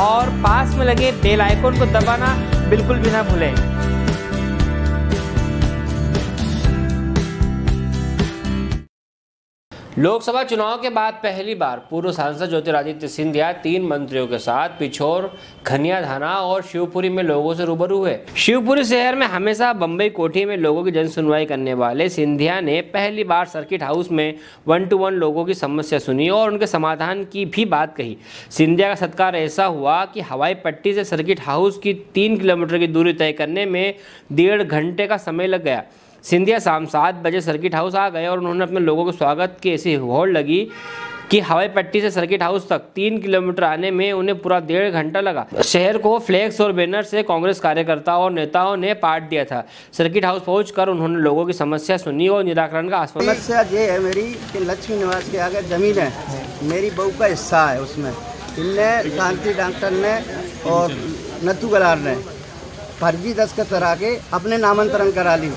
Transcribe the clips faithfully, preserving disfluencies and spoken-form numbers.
और पास में लगे बेल आइकन को दबाना बिल्कुल भी ना भूलें। लोकसभा चुनाव के बाद पहली बार पूर्व सांसद ज्योतिरादित्य सिंधिया तीन मंत्रियों के साथ पिछोर, खनियाधाना और शिवपुरी में लोगों से रूबरू हुए। शिवपुरी शहर में हमेशा बम्बई कोठी में लोगों की जन सुनवाई करने वाले सिंधिया ने पहली बार सर्किट हाउस में वन टू वन लोगों की समस्या सुनी और उनके समाधान की भी बात कही। सिंधिया का सत्कार ऐसा हुआ कि हवाई पट्टी से सर्किट हाउस की तीन किलोमीटर की दूरी तय करने में डेढ़ घंटे का समय लग गया। सिंधिया शाम सात बजे सर्किट हाउस आ गए और उन्होंने अपने लोगों के स्वागत की ऐसी होड़ लगी कि हवाई पट्टी से सर्किट हाउस तक तीन किलोमीटर आने में उन्हें पूरा डेढ़ घंटा लगा। शहर को फ्लैक्स और बैनर से कांग्रेस कार्यकर्ताओं और नेताओं ने पाट दिया था। सर्किट हाउस पहुंचकर उन्होंने लोगों की समस्या सुनी और निराकरण का आश्वासन। ये है मेरी कि लक्ष्मी निवास के आगे जमीन है, मेरी बहू का हिस्सा है उसमें। इनने शांति डॉक्टर ने और नत्थू गलार ने फर्जी दस्तखत करा के अपने नामांतरण करा ली।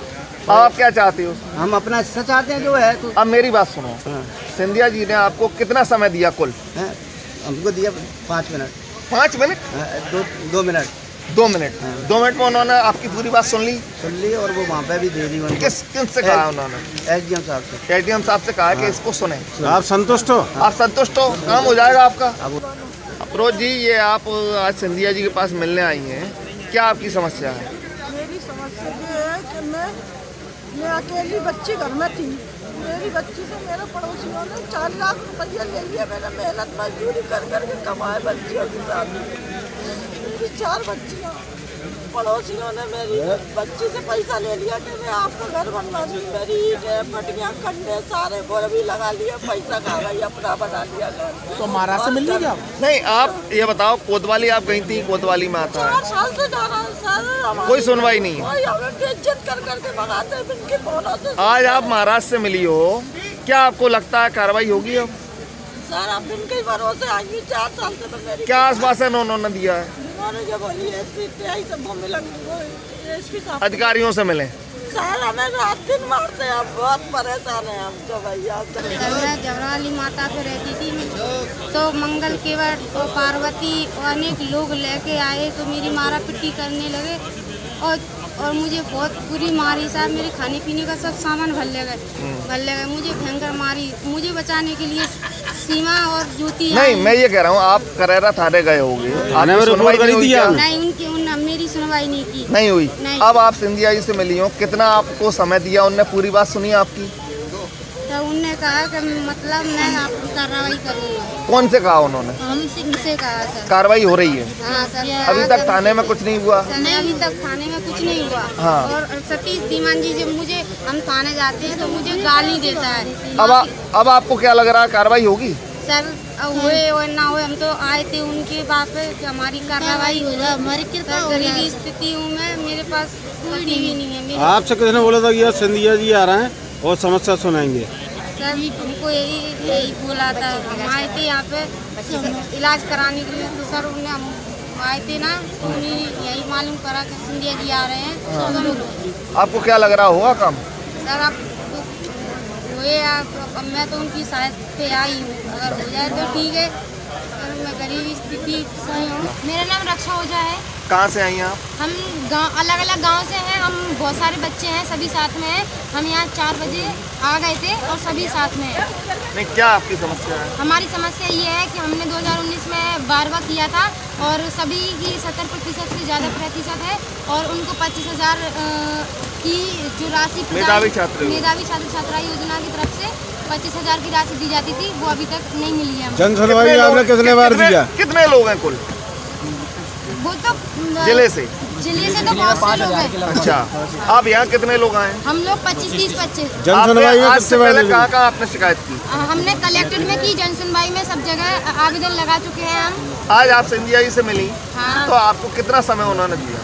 आप क्या चाहते हो? हम अपना हिस्सा चाहते हैं जो है। तो अब मेरी बात सुनो, सिंधिया जी ने आपको कितना समय दिया कुल? हमको दिया पाँच मिनट। पाँच मिनट? दो दो मिनट। दो मिनट दो मिनट में उन्होंने आपकी पूरी बात सुन ली सुन ली और वो वहाँ पे भी दे दी। किस किन से कहा उन्होंने? एसडीएम साहब से। एसडीएम साहब से कहा कि इसको सुने। आप संतुष्ट हो? आप संतुष्ट हो? काम हो जाएगा आपका। अफरोज जी, ये आप आज सिंधिया जी के पास मिलने आई हैं, क्या आपकी समस्या है? मेरी समस्या ये है कि मैं मैं अकेली बच्ची घर में थी। मेरी बच्ची से मेरे पड़ोसियों ने चार लाख रुपया ले लिया। मैंने मेहनत मजदूरी कर कर के कमाए बच्चियों के साथ। मेरी चार बच्चियाँ, पड़ोसियों ने मेरी बच्ची से पैसा ले लिया कि मैं आपका घर बनवा दूँ। मेरी फटियाँ कंडे सारे बोर भी लगा लिया, पैसा खा गई, अपना बना लिया घर। तो महाराज से मिल ली क्या? नहीं, आप ये बताओ, कोतवाली आप गई थी, कोतवाली में आता है। चार साल से जा रहा हूँ सर, कोई सुनवाई नहीं है। आज आप महाराज से मिली हो, क्या आपको लगता है कार्रवाई होगी? अब सर आप इनके भरोसे आएंगी? चार साल से क्या आश्वासन उन्होंने दिया है? अधिकारियों से मिले सर, हमें रात दिन मारते हैं, बहुत परेशान है हम तो भैया। मैं जवराली माता पे रहती थी तो मंगल केवट और पार्वती अनेक लोग लेके आए तो मेरी मारा पिट्टी करने लगे और और मुझे बहुत बुरी मारी साहब। मेरे खाने पीने का सब सामान भल्ले गए भल्ले गए मुझे भयंकर मारी। मुझे बचाने के लिए सीमा और ज्योति। नहीं, मैं ये कह रहा हूँ, आप करेरा थाने गए होंगे, नहीं उनकी उन मेरी सुनवाई नहीं की, नहीं हुई। नहीं। अब आप सिंधिया जी से मिली हो, कितना आपको समय दिया? उनने पूरी बात सुनी आपकी? तो उनने कहा कि मतलब मैं आपको कार्रवाई करूँगा। कौन से कहा उन्होंने? हम से कहा सर। कार्रवाई हो रही है? हाँ सर। अभी तक थाने में कुछ नहीं हुआ? नहीं, अभी तक थाने में कुछ नहीं हुआ। हाँ। और सतीश धीमान जी जब मुझे हम थाने जाते हैं तो मुझे गाली देता है। अब आ, अब आपको क्या लग रहा है, कार्रवाई होगी? सर हुए और ना हुए, हम तो आए थे उनके बाप कि हमारी कार्रवाई हो जाए। हमारी गरीबी स्थिति हूँ मैं, मेरे पास कोई भी नहीं है। आपसे किसने बोला था कि सिंधिया जी आ रहे हैं और समस्या सुनाएंगे? सर हमको यही यही बोला था। हम आए थे यहाँ पे इलाज कराने के लिए तो सर उन्हें हम आए थे ना तो उन्हें यही मालूम करा कि सिंधिया जी आ रहे हैं। हाँ। तो आपको क्या लग रहा हुआ काम? सर आप हुए आप, मैं तो उनकी सहायता पे आई हूँ, अगर हो जाए तो ठीक है। और मैं गरीब स्थिति सही हूँ। मेरा नाम रक्षा ओझा है। कहाँ से आई आप? हम गाँव, अलग अलग गांव से हैं हम, बहुत सारे बच्चे हैं, सभी साथ में हैं। हम यहाँ चार बजे आ गए थे और सभी साथ में हैं। नहीं, क्या आपकी समस्या है? हमारी समस्या ये है कि हमने दो हज़ार उन्नीस में बारवा किया था और सभी की सत्तर प्रतिशत से ज़्यादा प्रतिशत है और उनको पच्चीस हज़ार की जो राशि मेधावी छात्र मेधावी छात्र छात्रा योजना की तरफ से पच्चीस हज़ार की राशि दी जाती थी, वो अभी तक नहीं मिली है। जन सुनवाई आपने कितने बार दिया? कितने लोग हैं कुल? वो तो जिले से जिले से तो बहुत से लोग हैं। अच्छा, आप यहाँ कितने लोग आए? हम लोग पच्चीस तीस बच्चे। जन सुनवाई में सबसे पहले कहाँ कहाँ आपने शिकायत की? हमने कलेक्ट्रेट में की, जन सुनवाई में सब जगह आवेदन लगा चुके हैं हम। आज आप सिंधिया जी से मिली? हाँ। तो आपको कितना समय उन्होंने दिया?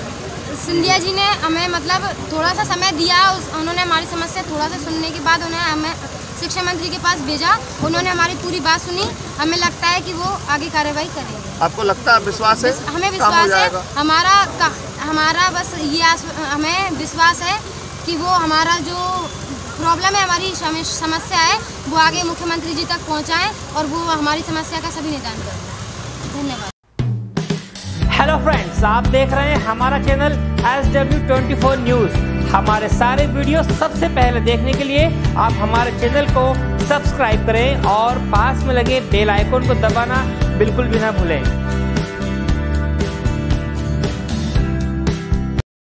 सिंधिया जी ने हमें मतलब थोड़ा सा समय दिया, उन्होंने हमारी समस्या थोड़ा सा सुनने के बाद उन्हें हमें शिक्षा मंत्री के पास भेजा। उन्होंने हमारी पूरी बात सुनी, हमें लगता है कि वो आगे कार्रवाई करेंगे। आपको लगता है? विश्वास है? हमें विश्वास है, हमारा हमारा बस ये हमें विश्वास है कि वो हमारा जो प्रॉब्लम है, हमारी समस्या है, वो आगे मुख्यमंत्री जी तक पहुँचाएँ और वो हमारी समस्या का सभी निदान करें। धन्यवाद। आप देख रहे हैं हमारा चैनल एस डब्ल्यू चौबीस न्यूज। हमारे सारे वीडियो सबसे पहले देखने के लिए आप हमारे चैनल को सब्सक्राइब करें और पास में लगे बेल आइकन को दबाना बिल्कुल भी ना भूलें।